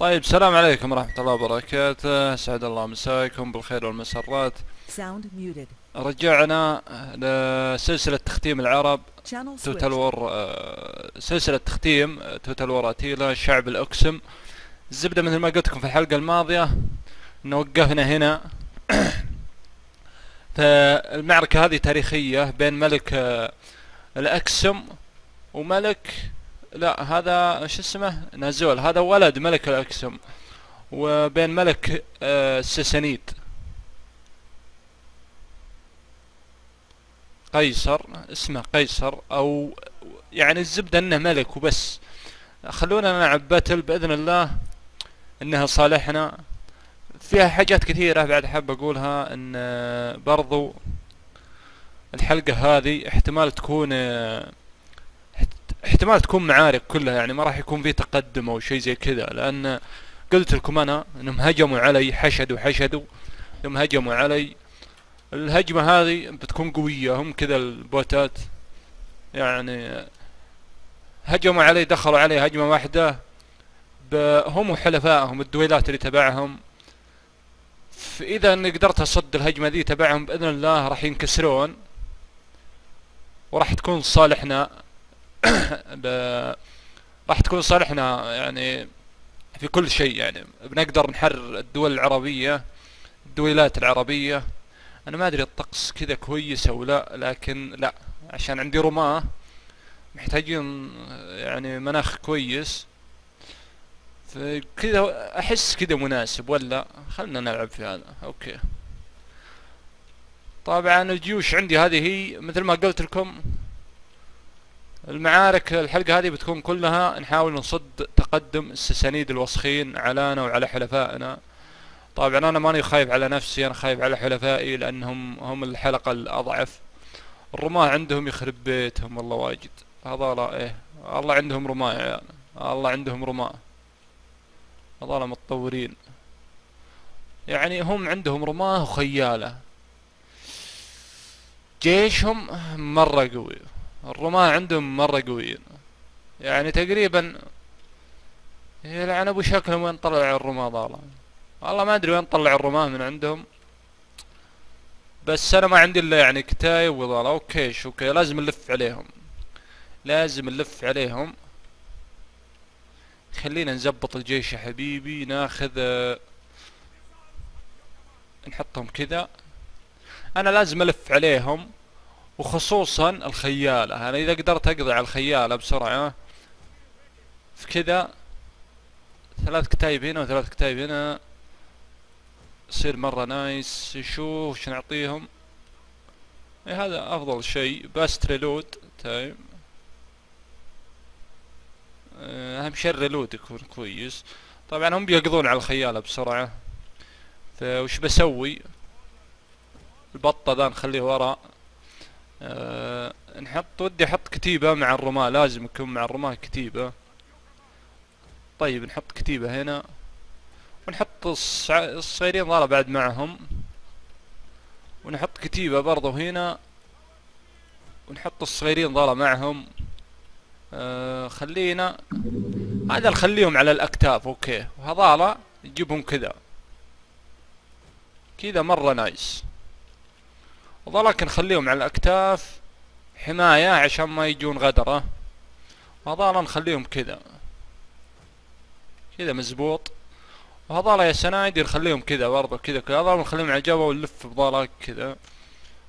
طيب السلام عليكم ورحمة الله وبركاته، سعد الله مساكم بالخير والمسرات. رجعنا لسلسلة تختيم العرب توتال وور، سلسلة تختيم توتال وور أتيلا شعب الأكسم. الزبدة مثل ما قلت لكم في الحلقة الماضية إن وقفنا هنا. فالمعركة هذه تاريخية بين ملك الأكسم وملك، لا هذا شو اسمه، نازول، هذا ولد ملك الأكسم، وبين ملك السسانيد قيصر، اسمه قيصر، او يعني الزبدة انه ملك وبس. خلونا نلعب باتل باذن الله انها صالحنا. فيها حاجات كثيرة بعد حاب اقولها، ان برضو الحلقة هذه احتمال تكون معارك كلها، يعني ما راح يكون في تقدم او شيء زي كذا، لان قلت لكم انا انهم هجموا علي، حشدوا انهم هجموا علي. الهجمة هذه بتكون قوية، هم كذا البوتات يعني هجموا علي، دخلوا علي هجمة واحدة هم وحلفائهم الدويلات اللي تبعهم. فاذا اني قدرت اصد الهجمة ذي تبعهم باذن الله راح ينكسرون وراح تكون صالحنا. راح تكون صالحنا يعني في كل شيء، يعني بنقدر نحرر الدول العربية، الدويلات العربية. انا ما ادري الطقس كذا كويس او لا، لكن لا، عشان عندي رماة محتاجين يعني مناخ كويس، فكذا احس كذا مناسب. ولا خلنا نلعب في هذا، اوكي. طبعا الجيوش عندي هذه هي مثل ما قلت لكم، المعارك الحلقة هذه بتكون كلها نحاول نصد تقدم السسانيد الوسخين علينا وعلى حلفائنا. طبعا انا ماني خايف على نفسي، انا خايف على حلفائي، لانهم هم الحلقة الاضعف. الرماة عندهم يخرب بيتهم والله واجد، هذا ايه، الله عندهم رماة يا يعني. الله عندهم رماة، هذول متطورين يعني، هم عندهم رماة وخيالة. جيشهم مرة قوي، الرماة عندهم مرة قويين يعني، تقريبا يلعن ابو شكلهم. وين طلع الرماة ضاله؟ والله ما ادري وين طلع الرماة من عندهم، بس انا ما عندي الا يعني كتايب وضاله. اوكي شوكي، لازم نلف عليهم، خلينا نزبط الجيش يا حبيبي. ناخذ نحطهم كذا، انا لازم الف عليهم، وخصوصا الخيالة. انا اذا قدرت اقضي على الخيالة بسرعة في كذا، ثلاث كتايب هنا وثلاث كتايب هنا، يصير مرة نايس. نشوف شو نعطيهم، إيه هذا افضل شيء. باست ريلود تايم، اهم شيء الريلود يكون كويس. طبعا هم بيقضون على الخيالة بسرعة، فوش بسوي؟ البطة ذا نخليه ورا. نحط، ودي احط كتيبة مع الرماة، لازم يكون مع الرماة كتيبة. طيب نحط كتيبة هنا، ونحط الصغيرين ضارة بعد معهم، ونحط كتيبة برضو هنا، ونحط الصغيرين ضارة معهم. خلينا هذا نخليهم على الأكتاف، اوكي. وهذالا نجيبهم كذا كذا، مرة نايس. وذلك نخليهم على الأكتاف حماية عشان ما يجون غدرة، وهذالا نخليهم كذا كذا مزبوط. وهذالا يا سنايدي نخليهم كذا برضه كذا، هذالا نخليهم على الجبهة ونلف بذالا كذا.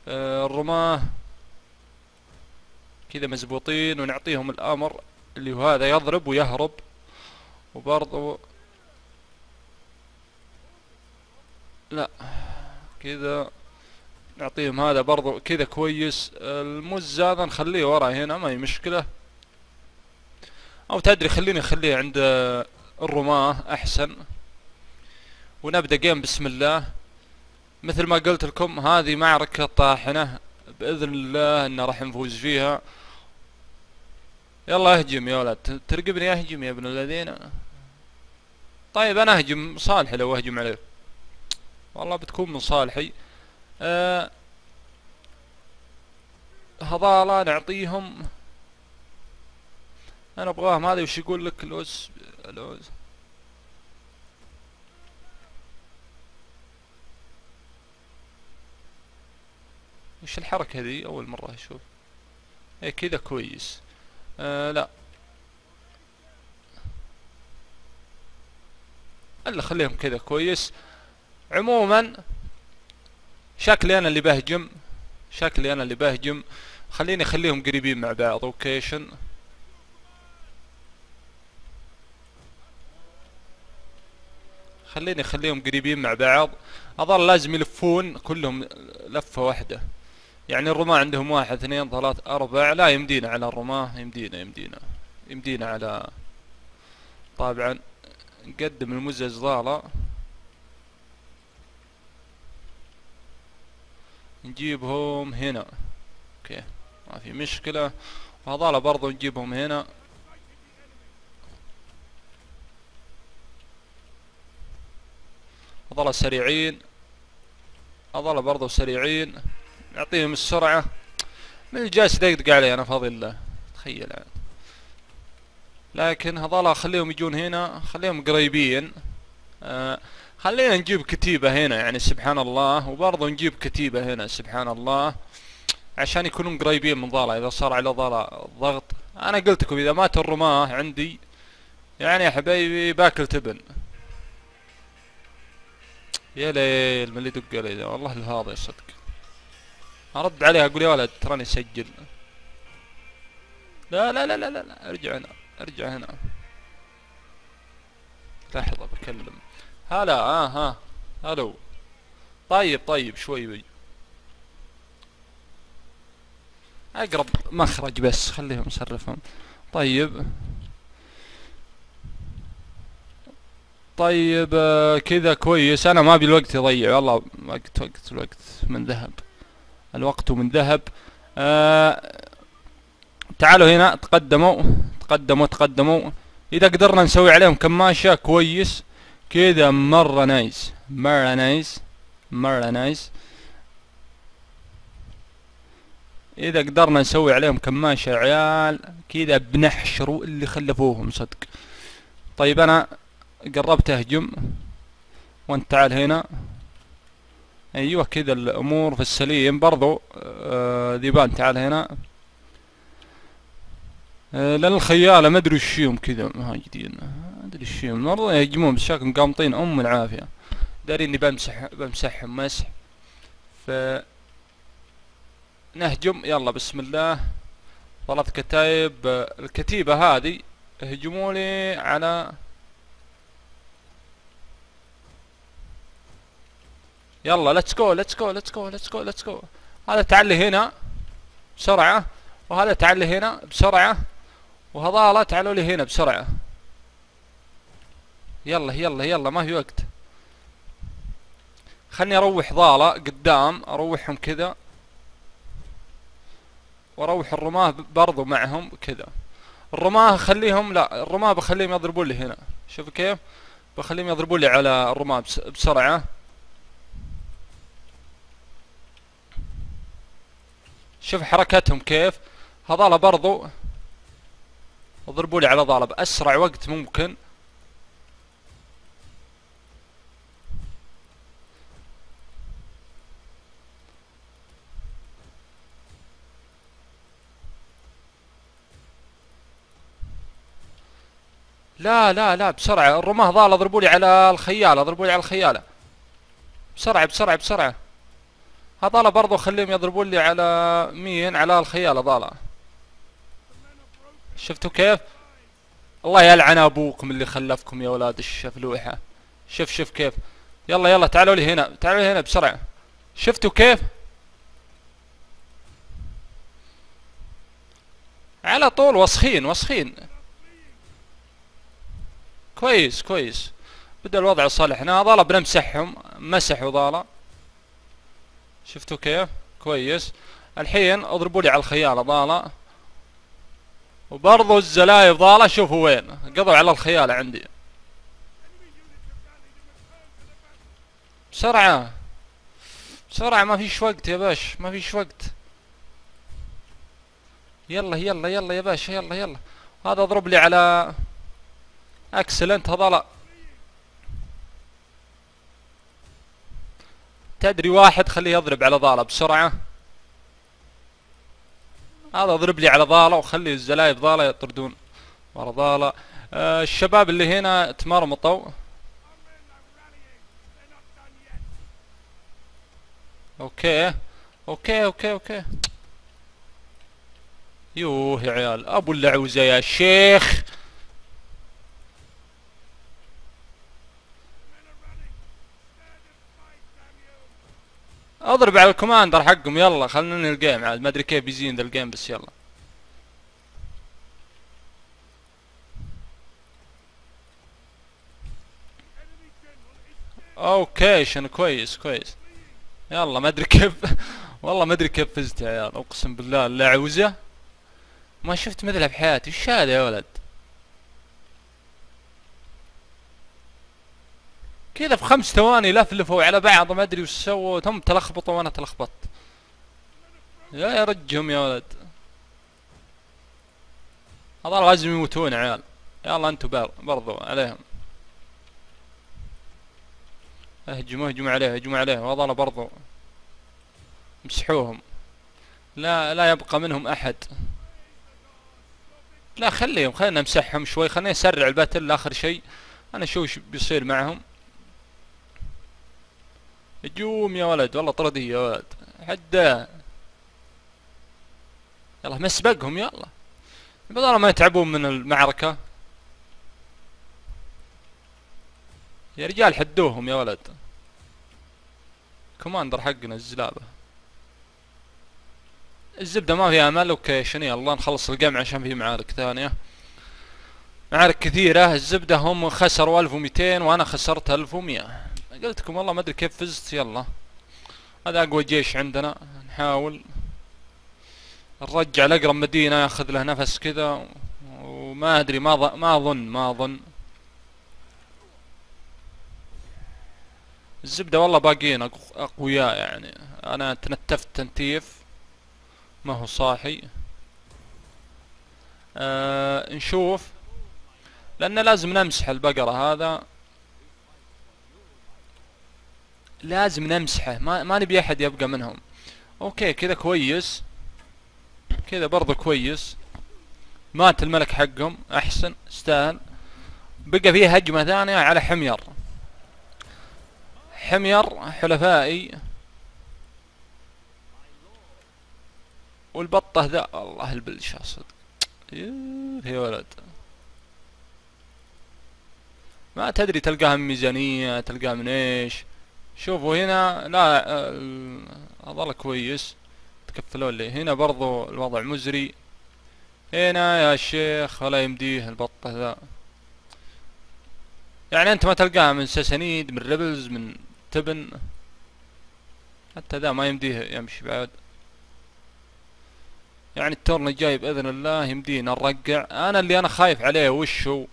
الرماة كذا مزبوطين، ونعطيهم الأمر اللي هو هذا، يضرب ويهرب. وبرضه لا كذا نعطيهم هذا برضو كذا كويس. المز هذا نخليه ورا هنا، ما هي مشكلة. او تدري خليه عند الرماة احسن. ونبدأ جيم بسم الله. مثل ما قلت لكم هذه معركة طاحنة باذن الله ان راح نفوز فيها. يلا اهجم يا ولد، ترقبني اهجم يا ابن الذين. طيب انا اهجم، صالحي لو اهجم عليه، والله بتكون من صالحي. هذالا نعطيهم، انا ابغاهم. هذا وش يقول لك؟ لوز وش الحركة هذي؟ أول مرة أشوف. إيه كذا كويس. لا الا خليهم كذا كويس. عموما شكلي انا اللي بهجم، شكلي انا اللي بهجم. خليني اخليهم قريبين مع بعض. اوكيشن خليني اخليهم قريبين مع بعض. اظل لازم يلفون كلهم لفة واحدة، يعني الرماة عندهم 1 2 3 4. لا يمدينا على الرماة، يمدينا على. طبعا نقدم المزة جدالة، نجيبهم هنا. اوكي ما في مشكلة. وهذالا برضو نجيبهم هنا. هذالا سريعين، هذالا برضو سريعين. نعطيهم السرعة. من الجالس دقدق علي انا فاضي الله، تخيل يعني. لكن هذولا خليهم يجون هنا، خليهم قريبين. خلينا نجيب كتيبة هنا يعني سبحان الله، وبرضه نجيب كتيبة هنا سبحان الله، عشان يكونون قريبين من ذولا. إذا صار على ذولا ضغط، أنا قلت لكم إذا مات الرماة عندي يعني يا حبايبي باكل تبن. يا ليل من اللي دق علي ذا، والله الهاضي صدق. أرد عليه أقول يا ولد تراني سجل. لا لا لا لا لا، ارجع هنا، ارجع هنا لحظة بكلم. هلا ها الو. طيب طيب شوي بي. اقرب مخرج بس خليهم نصرفهم. طيب طيب كذا كويس. انا ما ابي الوقت يضيع والله. وقت من ذهب، الوقت من ذهب. تعالوا هنا، تقدموا تقدموا تقدموا. اذا قدرنا نسوي عليهم كماشة كويس كذا، مرة نايس مرة نايس مرة نايس. اذا قدرنا نسوي عليهم كماشة عيال كذا بنحشروا اللي خلفوهم صدق. طيب انا قربت اهجم وانت تعال هنا. ايوه كذا الامور في السليم. برضو ذيبان تعال هنا. لان الخيالة ما ادري وشيهم كذا مهاجدين، ما ادري وشيهم والله يهجمون بشكل قامطين ام العافية. داري اني بمسحهم مسح. ف نهجم يلا بسم الله. 3 كتايب. الكتيبة هذه هجموا لي على. يلا ليتس جو ليتس جو ليتس جو ليتس جو ليتس جو. هذا تعلي هنا بسرعة، وهذا تعلي هنا بسرعة، وهذالا تعالوا لي هنا بسرعة. يلا يلا يلا ما في وقت. خلني اروح ضالة قدام، اروحهم كذا، واروح الرماة برضو معهم كذا. الرماة خليهم، لا الرماة بخليهم يضربون لي هنا. شوف كيف بخليهم يضربون لي على الرماة بسرعة. شوف حركتهم كيف. هذالا برضو اضربوا لي على ضالة بأسرع وقت ممكن. لا لا لا بسرعة. الرماة ضالة اضربوا لي على الخيالة، اضربوا لي على الخيالة بسرعة بسرعة بسرعة. هذالا برضو خليهم يضربون لي على مين؟ على الخيالة ضالة. شفتوا كيف؟ الله يلعن ابوكم اللي خلفكم يا اولاد الشفلوحة. شوف شوف كيف. يلا يلا تعالوا لي هنا، تعالوا لي هنا بسرعة. شفتوا كيف؟ على طول وسخين وسخين. كويس كويس. بدأ الوضع لصالحنا. ضالة بنمسحهم، مسحوا ضالة. شفتوا كيف؟ كويس. الحين اضربوا لي على الخيالة ضالة. وبرضو الزلايب ضالة شوفوا وين قضوا على الخيالة عندي. بسرعة بسرعة ما فيش وقت يا باش، ما فيش وقت. يلا يلا يلا يا باش يلا يلا. هذا اضرب لي على اكسلنت. هذا تدري واحد خليه يضرب على ضالة بسرعة. هذا ضرب لي على ضالة وخلي الزلايب ضالة يطردون ورا ضالة. الشباب اللي هنا تمرمطوا. اوكي اوكي اوكي اوكي. يوه يا عيال ابو اللعوزة يا شيخ. اضرب على الكوماندر حقهم. يلا خلنا ننهي الجيم عاد، ما ادري كيف بيزين ذا الجيم بس يلا. اوكي شنو كويس كويس. يلا ما ادري كيف والله ما ادري كيف فزت يا عيال، اقسم بالله اللعوزة ما شفت مثلها بحياتي. وش هذا يا ولد؟ كذا في 5 ثواني لفلفوا على بعض ما ادري وش سووا، هم تلخبطوا وانا تلخبطت. يا رجهم يا ولد. هذول لازم يموتون عيال. يلا انتم برضو عليهم. اهجموا اهجموا عليه اهجموا عليه. وهذول برضو امسحوهم. لا يبقى منهم احد. لا خليهم، خلينا نمسحهم شوي، خلينا نسرع الباتل اخر شيء. انا اشوف وش بيصير معهم. هجوم يا ولد، والله طردي يا ولد حدا. يلا مسبقهم يلا بدل ما يتعبون من المعركة. يا رجال حدوهم يا ولد. كوماندر حقنا الزلابة. الزبدة ما في امل. اوكي شنو يلا نخلص الجيم عشان في معارك ثانية، معارك كثيرة. الزبدة هم خسروا 1200 وانا خسرت 1100. قلتلكم والله ما ادري كيف فزت. يلا هذا اقوى جيش عندنا، نحاول نرجع لاقرب مدينة ياخذ له نفس كذا. وما ادري ما اظن الزبدة والله باقيين اقوياء يعني. انا تنتفت تنتيف ما هو صاحي. نشوف لان لازم نمسح البقرة، هذا لازم نمسحه، ما نبي احد يبقى منهم. اوكي كذا كويس، كذا برضه كويس. مات الملك حقهم احسن، استاهل. بقى فيه هجمة ثانية على حمير. حمير حلفائي والبطة ذا الله البلشة صدق. يا ولد ما تدري تلقاها من ميزانية تلقاها من ايش. شوفوا هنا لا هذا كويس تكفلوا لي. هنا برضو الوضع مزري هنا يا شيخ، ولا يمديه البطة ذا يعني. انت ما تلقاها من سسانيد من ريبلز من تبن، حتى ذا ما يمديه يمشي بعد يعني. التورن الجاي باذن الله يمدينا نرقع. انا اللي انا خايف عليه وش هو؟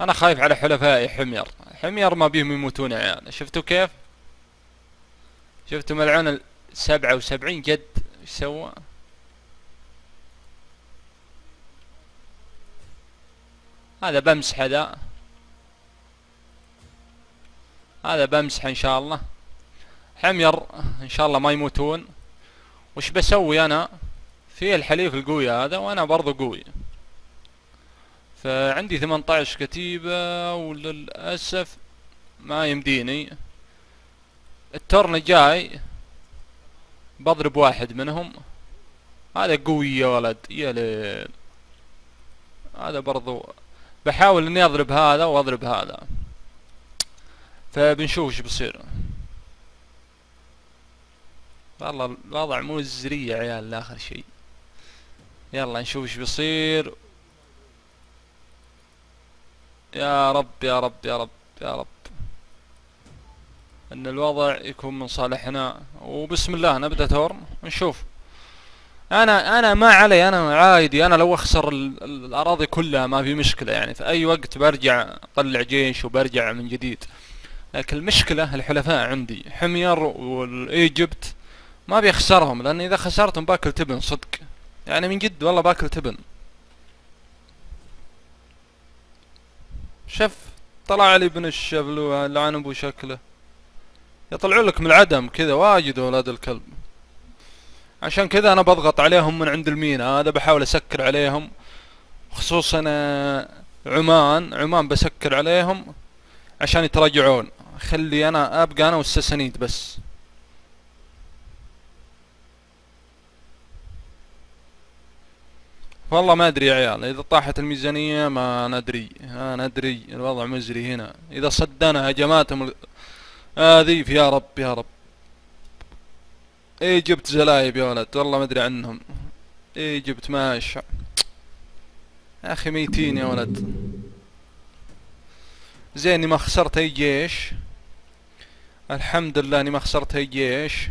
انا خايف على حلفائي حمير. حمير ما بيهم يموتون عيال يعني. شفتوا كيف؟ شفتوا ملعون 77 جد ايش سوى؟ هذا بمسحه ذا، هذا بمسحه ان شاء الله. حمير ان شاء الله ما يموتون. وش بسوي انا؟ في الحليف القوي هذا وانا برضو قوي، فعندي 18 كتيبة وللأسف ما يمديني. التورن الجاي بضرب واحد منهم. هذا قوي يا ولد يا ليل. هذا برضو بحاول اني اضرب هذا واضرب هذا، فبنشوف ايش بصير. والله الوضع مزري يا عيال لاخر شيء. يلا نشوف ايش بيصير. يا رب يا رب يا رب يا رب ان الوضع يكون من صالحنا. وبسم الله نبدا تورن نشوف. انا ما علي، انا عادي. انا لو اخسر الاراضي كلها ما في مشكله يعني، في اي وقت برجع اطلع جيش وبرجع من جديد. لكن المشكله الحلفاء عندي حمير والايجبت ما بيخسرهم، لان اذا خسرتهم باكل تبن صدق يعني، من جد والله باكل تبن. شف طلع لي ابن الشبل لعن ابو شكله. يطلعوا لك من العدم كذا واجد ولاد الكلب. عشان كذا انا بضغط عليهم من عند المينا، هذا بحاول اسكر عليهم، خصوصا عمان بسكر عليهم عشان يتراجعون. خلي انا ابقى انا والسسانيد بس. والله ما ادري يا عيال، اذا طاحت الميزانية ما ندري، الوضع مزري هنا. اذا صدنا هجماتهم ذيف، يا رب يا رب. ايه جبت زلايب يا ولد، والله ما ادري عنهم. ايه جبت ماشي يا اخي، ميتين يا ولد. زين اني ما خسرت اي جيش، الحمد لله اني ما خسرت اي جيش.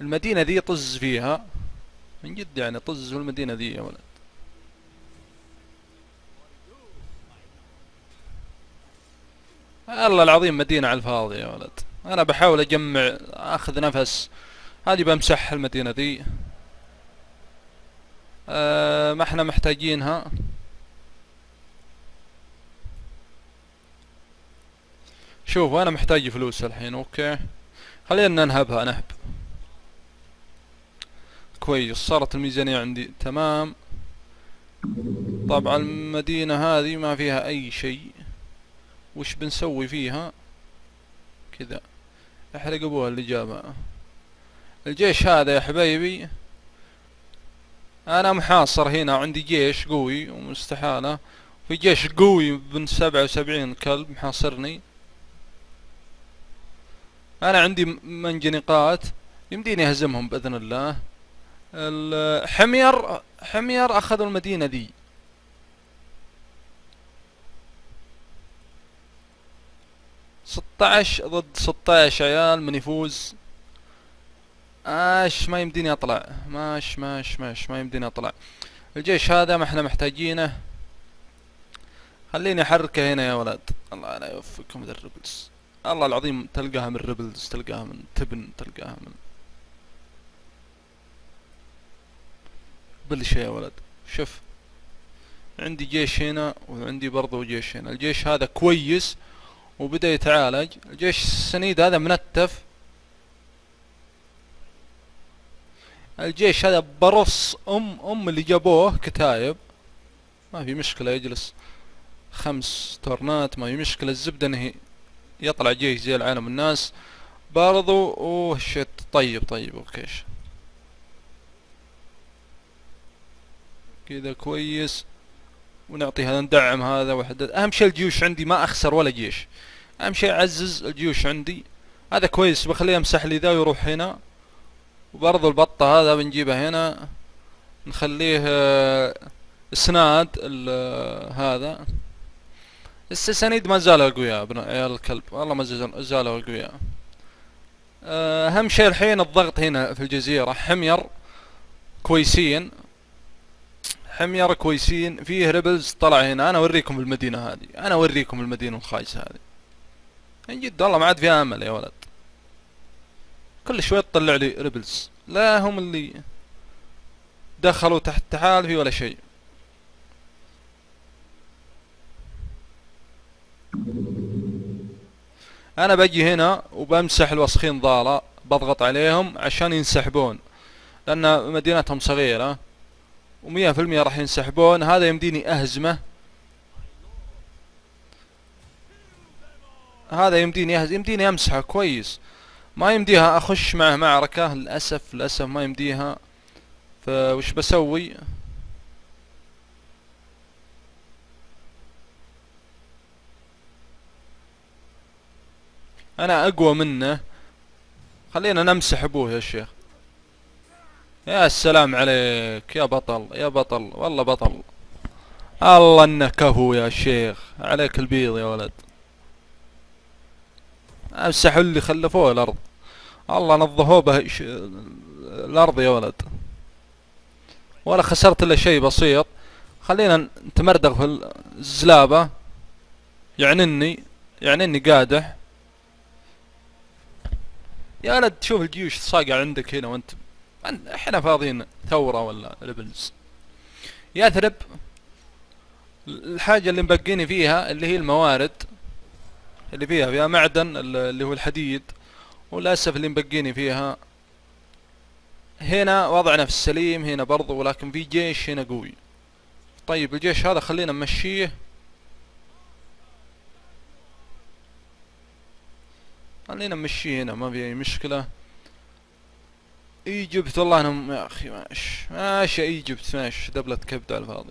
المدينة ذي طز فيها من جد، يعني طز والمدينة ذي يا ولد. الله العظيم مدينة على الفاضي يا ولد. انا بحاول اجمع، اخذ نفس، هذه بمسح المدينة ذي. ما احنا محتاجينها. شوف انا محتاج فلوس الحين، اوكي خلينا ننهبها، نهب كويس. صارت الميزانية عندي تمام. طبعا المدينة هذه ما فيها اي شيء، وش بنسوي فيها كذا؟ احرق ابوها اللي جابها. الجيش هذا يا حبايبي انا محاصر هنا، عندي جيش قوي ومستحالة، في جيش قوي من 77 كلب محاصرني. انا عندي منجنيقات يمديني اهزمهم باذن الله. حمير اخذوا المدينة دي. ضد 16 عيال، من يفوز؟ ما يمديني اطلع، ماش ما يمديني اطلع. الجيش هذا ما احنا محتاجينه، خليني احركه هنا يا ولد. الله لا يوفقكم ذا الريبلز، الله العظيم تلقاها من ريبلز، تلقاها من تبن، تلقاها من بل شيء يا ولد. شوف عندي جيش هنا وعندي برضو جيش هنا. الجيش هذا كويس وبدأ يتعالج. الجيش السنيد هذا منتف. الجيش هذا برص ام اللي جابوه كتايب، ما في مشكلة يجلس 5 تورنات ما في مشكلة. الزبدة انه يطلع جيش زي العالم الناس برضو. اوه شت. طيب اوكي كذا كويس، ونعطي هذا، ندعم هذا وحدد. اهم شيء الجيوش عندي ما اخسر ولا جيش، اهم شيء اعزز الجيوش عندي. هذا كويس بخليه يمسح لي ذا ويروح هنا، وبرضو البطة هذا بنجيبه هنا نخليه اسناد. هذا السسانيد ما زالوا اقوياء عيال الكلب، والله ما زالوا اقوياء. اهم شيء الحين الضغط هنا في الجزيرة. حمير كويسين، فيه ريبلز طلع هنا. انا اوريكم المدينة هذه، انا اوريكم المدينة الخايسة هذه من جد، والله ما عاد فيها امل يا ولد. كل شوي تطلع لي ريبلز، لا هم اللي دخلوا تحت تحالفي ولا شيء. انا بجي هنا وبمسح الوسخين ضالة، بضغط عليهم عشان ينسحبون لان مدينتهم صغيرة و100% راح ينسحبون. هذا يمديني اهزمه، هذا يمديني اهزمه، يمديني امسحه كويس. ما يمديها اخش معه معركة للأسف، للأسف ما يمديها. فوش بسوي؟ انا اقوى منه، خلينا نمسح ابوه يا شيخ. يا السلام عليك يا بطل، يا بطل والله بطل، الله انك كفو يا شيخ، عليك البيض يا ولد. امسحوا اللي خلفوه الارض، الله نظفوه به الارض يا ولد. ولا خسرت الا شيء بسيط. خلينا نتمردغ في الزلابة، يعني اني قادح يا ولد. تشوف الجيوش صاقع عندك هنا، وانت احنا فاضيين ثورة ولا ريبلز. يثرب الحاجة اللي مبقيني فيها اللي هي الموارد اللي فيها معدن اللي هو الحديد وللأسف اللي مبقيني فيها. هنا وضعنا في السليم هنا برضو، ولكن في جيش هنا قوي. طيب الجيش هذا خلينا نمشيه، خلينا نمشيه هنا ما في أي مشكلة. ايجبت والله انهم يا اخي ماشي ايجبت ماشي دبلة كبد على الفاضي،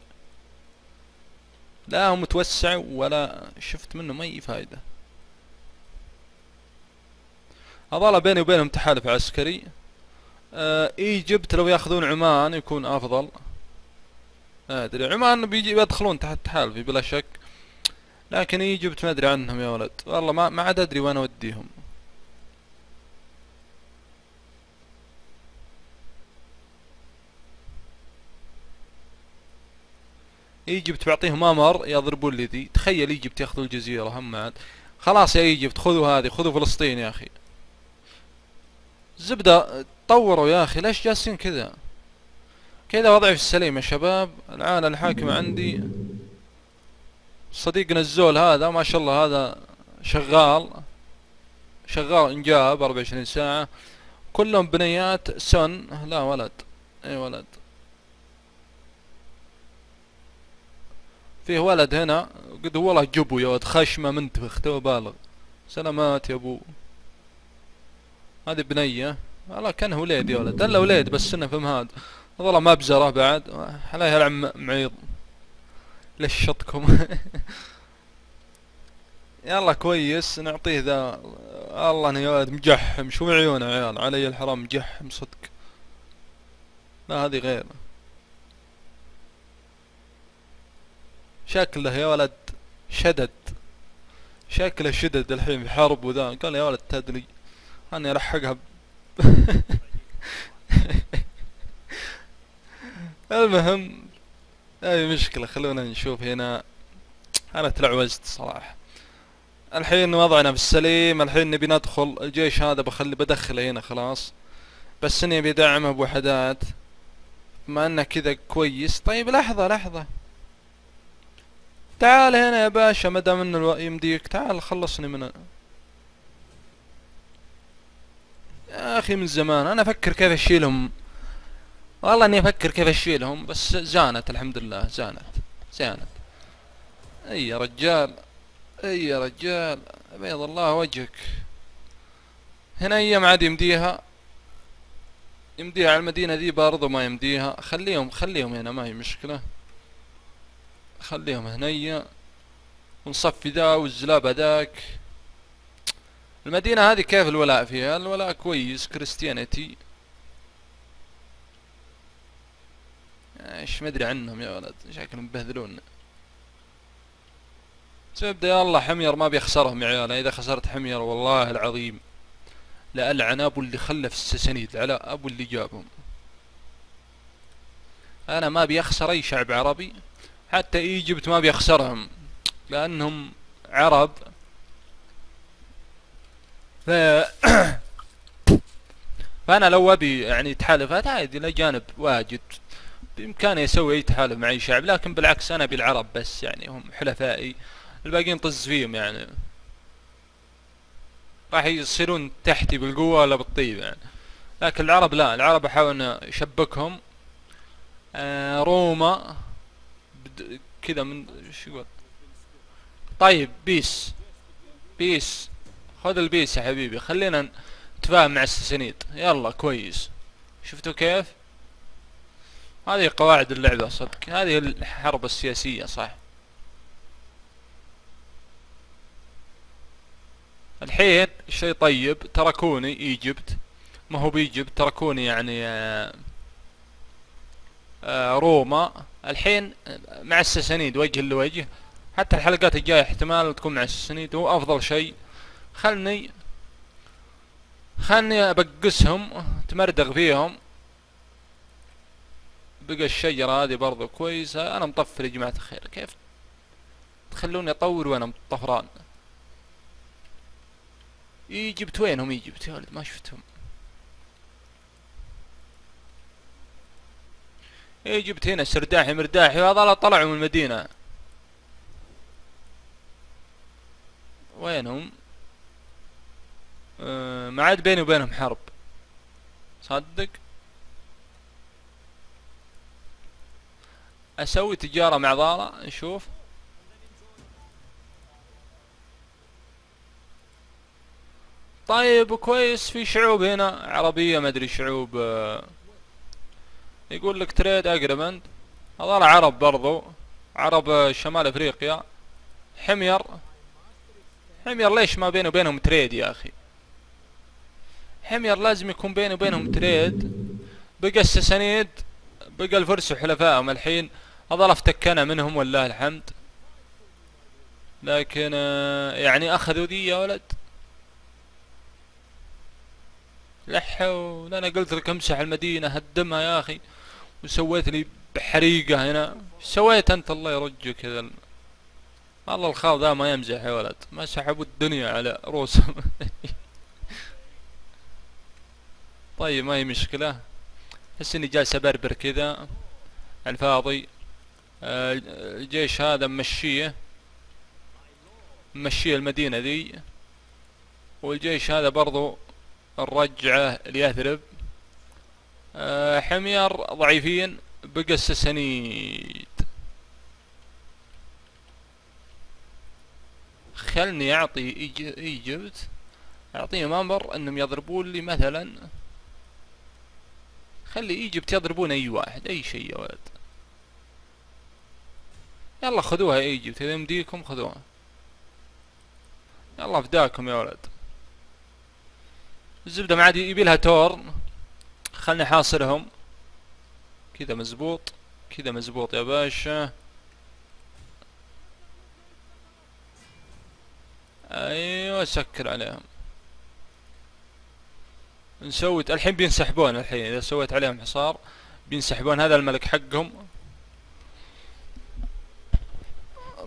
لا هم متوسعوا ولا شفت منهم اي فايدة. اظل بيني وبينهم تحالف عسكري. ايجبت لو ياخذون عمان يكون افضل. ادري عمان بيدخلون تحت تحالفي بلا شك، لكن ايجبت ما ادري عنهم يا ولد والله، ما عاد ادري وين اوديهم. ايجبت بعطيهم امر يضربون لي ذي، تخيل ايجبت ياخذوا الجزيرة هم عاد. خلاص يا ايجبت خذوا هذه، خذوا فلسطين يا اخي. زبدة طوروا يا اخي، ليش جالسين كذا؟ كذا وضعي في السليم يا شباب، العالة الحاكمة عندي. صديقنا الزول هذا ما شاء الله هذا شغال شغال انجاب 24 ساعة، كلهم بنيات سن. لا ولد اي ولد، فيه ولد هنا قد والله جبو يا ولد خشمه منتفخ تو بالغ. سلامات يا ابو. هذه بنيه والله كانه وليد يا ولد، الا وليد بس انه في مهاد والله ما بزره بعد عليه العم معيض. ليش شطكم؟ يلا كويس نعطيه ذا. الله انا يا ولد مجحم، شو عيونه عيال علي الحرام مجحم صدق. لا هذه غير شكله يا ولد شدد، شكله شدد الحين بحرب وذا. قال يا ولد تدري أنا ألحقها المهم أي مشكلة. خلونا نشوف هنا، أنا تلعوزت صراحة. الحين وضعنا في السليم، الحين نبي ندخل الجيش هذا بدخله هنا خلاص، بس إني بدعمه بوحدات ما إنه كذا كويس. طيب لحظة لحظة، تعال هنا يا باشا ما دام انه يمديك، تعال خلصني من يا اخي من زمان انا افكر كيف اشيلهم، والله اني افكر كيف اشيلهم بس زانت الحمد لله زانت. اي يا رجال اي يا رجال بيض الله وجهك. هنا هي ما عاد يمديها، يمديها على المدينة ذي برضو ما يمديها. خليهم هنا ما هي مشكلة، خليهم هنيا ونصفي ذا والزلاب هذاك. المدينة هذه كيف الولاء فيها؟ الولاء كويس كريستيانيتي. ايش مدري عنهم يا ولد شكلهم بهذلونا. تبدا يا الله حمير ما بيخسرهم يا عيال، اذا خسرت حمير والله العظيم لألعن ابو اللي خلف السسانيد على ابو اللي جابهم. انا ما بيخسر اي شعب عربي، حتى ايجبت ما بيخسرهم لانهم عرب. فانا لو ابي يعني تحالفات عادي الاجانب واجد بامكاني اسوي اي تحالف مع اي شعب، لكن بالعكس انا ابي العرب بس يعني هم حلفائي، الباقيين طز فيهم يعني راح يصيرون تحتي بالقوة ولا بالطيب يعني. لكن العرب لا، العرب احاول اشبكهم. روما كذا من شو يقول. طيب بيس بيس، خذ البيس يا حبيبي، خلينا نتفاهم مع السسانيد. يلا كويس، شفتوا كيف؟ هذه قواعد اللعبة صدق، هذه الحرب السياسية صح. الحين شيء طيب تركوني ايجبت، ما هو بيجبت تركوني يعني روما. الحين مع السسانيد وجه لوجه، حتى الحلقات الجاية احتمال تكون مع السسانيد، هو افضل شيء. خلني ابقسهم تمردغ فيهم. بقى الشجرة هذه برضو كويسة. انا مطفر يا جماعة الخير، كيف تخلوني اطور وانا مطفران؟ ايجبت وينهم ايجبت يا ولد ما شفتهم. ايجبت هنا سرداحي مرداحي، وهذول طلعوا من المدينة. وينهم؟ ما عاد بيني وبينهم حرب صدق. اسوي تجارة مع ضارة نشوف. طيب كويس، في شعوب هنا عربية ما ادري شعوب، يقول لك تريد اجريمنت، هذول عرب برضو، عرب شمال افريقيا. حمير حمير ليش ما بيني وبينهم تريد يا اخي؟ حمير لازم يكون بيني وبينهم تريد. بقى السسانيد، بقى الفرس وحلفائهم الحين، هذول افتكنا منهم والله الحمد، لكن يعني اخذوا ذي يا ولد. لحوا، انا قلت لك امسح المدينة هدمها يا اخي، وسويت لي بحريقة هنا. سويت انت الله يرجك هذا والله الخال ذا ما يمزح يا ولد، مسح ابو الدنيا على رؤوسهم. طيب ما هي مشكلة، احس اني جالس ابربر كذا على الفاضي. الجيش هذا ممشيه، ممشيه المدينة ذي، والجيش هذا برضو الرجعة ليثرب. حمير ضعيفين، بقى السسانيد. خلني اعطي ايجبت، اعطيهم امر انهم يضربون لي مثلا، خلي ايجبت يضربون اي واحد اي شيء يا ولد. يلا خذوها ايجبت اذا يمديكم خذوها، يلا فداكم يا ولد. الزبدة ما عاد يبيلها تورن، خلني حاصرهم كذا مزبوط، كذا مزبوط يا باشا. ايوه سكر عليهم. نسوي الحين بينسحبون، الحين اذا سويت عليهم حصار بينسحبون، هذا الملك حقهم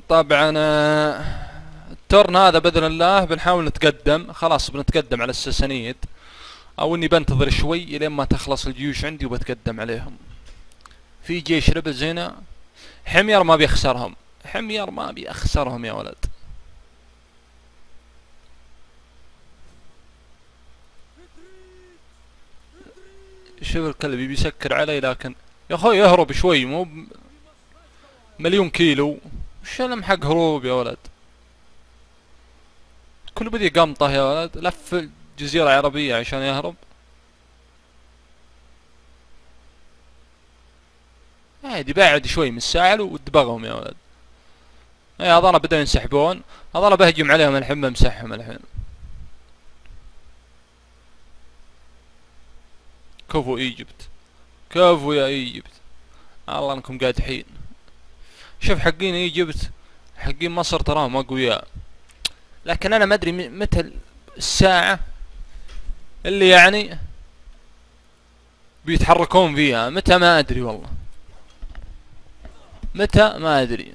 طبعا. التورن هذا باذن الله بنحاول نتقدم، خلاص بنتقدم على السسانيد، او اني بنتظر شوي لين ما تخلص الجيوش عندي وبتقدم عليهم. في جيش ربز هنا، حمير ما بيخسرهم، حمير ما بيخسرهم يا ولد. شوف الكلب بيسكر علي، لكن يا اخوي اهرب شوي، مو مليون كيلو وش حق هروب يا ولد. كل بدي قمطه يا ولد، لف الجزيرة العربية عشان يهرب. عادي بعد شوي من الساحل ودبغهم يا ولد. اي هذول بدأوا ينسحبون، هذول بهجم عليهم الحين، بمسحهم الحين. كفو ايجبت، كفو يا ايجبت، الله انكم قادحين. شوف حقين ايجبت حقين مصر تراهم اقوياء، لكن انا ما ادري متى الساعة اللي يعني بيتحركون فيها، متى ما ادري والله، متى ما ادري.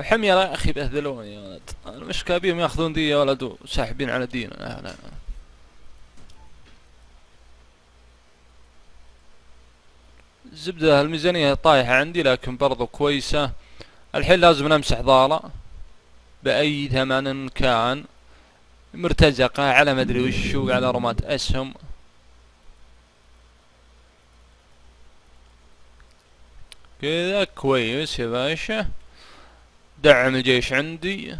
الحمير يا اخي بيهذلوني يا ولد، المشكلة بيهم ياخذون ذي يا ولد وساحبين على ديننا. اهلا الزبدة، الميزانية طايحة عندي لكن برضو كويسة. الحين لازم نمسح ضارة بأي ثمن كان، مرتزقة على مدري وشو، على رمات أسهم. كذا كويس يا باشا، دعم الجيش عندي.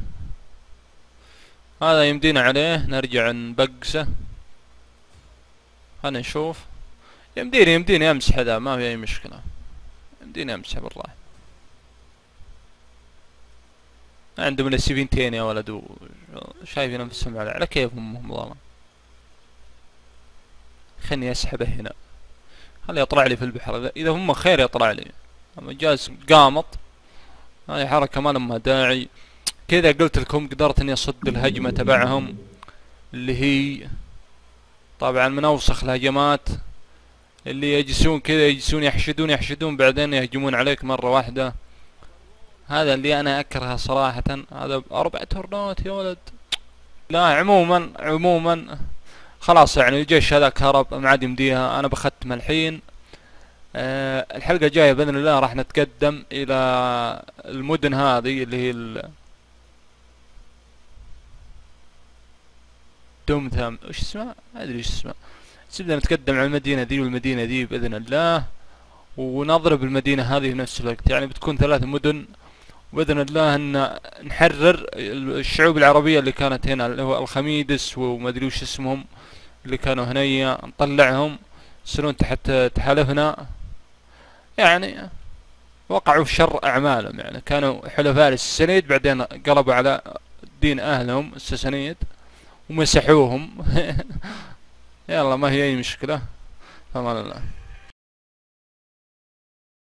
هذا يمدينا عليه نرجع نبقسه، خلنا نشوف. يمديني امسح ذا، ما في اي مشكلة، يمديني امسح بالراحة. عندهم الا سفينتين يا ولد، شايفين انفسهم على كيفهم هم ظالم. خلني اسحبه هنا، خليه يطلع لي في البحر، اذا هم خير يطلع لي. اما جالس قامط، هاي حركة ما لها داعي. كذا قلت لكم قدرت اني اصد الهجمة تبعهم، اللي هي طبعا من اوسخ الهجمات، اللي يجلسون كذا يجلسون يحشدون يحشدون بعدين يهجمون عليك مرة واحدة. هذا اللي انا اكرهه صراحة. هذا 4 تورنات يا ولد. لا عموما خلاص يعني الجيش هذاك هرب ما عاد يمديها، انا بختم الحين. الحلقة الجاية باذن الله راح نتقدم الى المدن هذه اللي هي تمثم، وش اسمها؟ ما ادري وش اسمها. نبدأ نتقدم على المدينة دي والمدينة دي بإذن الله، ونضرب المدينة هذه بنفس الوقت، يعني بتكون 3 مدن، وبإذن الله ان نحرر الشعوب العربية اللي كانت هنا، اللي هو الخميدس وما ادري وش اسمهم اللي كانوا هنيا، نطلعهم يصيرون تحت تحالفنا، يعني وقعوا في شر اعمالهم، يعني كانوا حلفاء للسسانيد بعدين قلبوا على دين اهلهم السسانيد ومسحوهم. يلا ما هي اي مشكلة، فما لله.